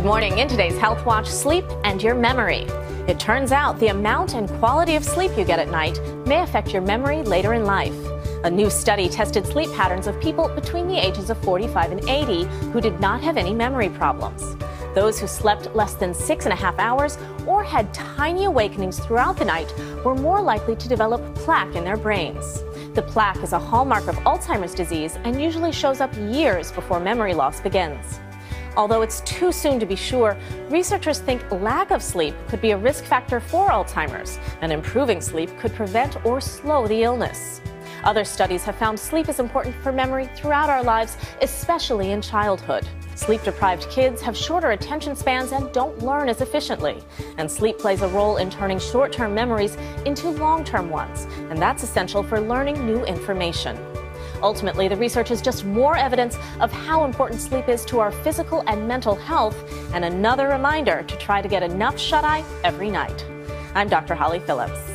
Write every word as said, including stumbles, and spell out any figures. Good morning. In today's Health Watch, sleep and your memory. It turns out the amount and quality of sleep you get at night may affect your memory later in life. A new study tested sleep patterns of people between the ages of forty-five and eighty who did not have any memory problems. Those who slept less than six and a half hours or had tiny awakenings throughout the night were more likely to develop plaque in their brains. The plaque is a hallmark of Alzheimer's disease and usually shows up years before memory loss begins. Although it's too soon to be sure, researchers think lack of sleep could be a risk factor for Alzheimer's, and improving sleep could prevent or slow the illness. Other studies have found sleep is important for memory throughout our lives, especially in childhood. Sleep-deprived kids have shorter attention spans and don't learn as efficiently. And sleep plays a role in turning short-term memories into long-term ones, and that's essential for learning new information. Ultimately, the research is just more evidence of how important sleep is to our physical and mental health, and another reminder to try to get enough shut-eye every night. I'm Doctor Holly Phillips.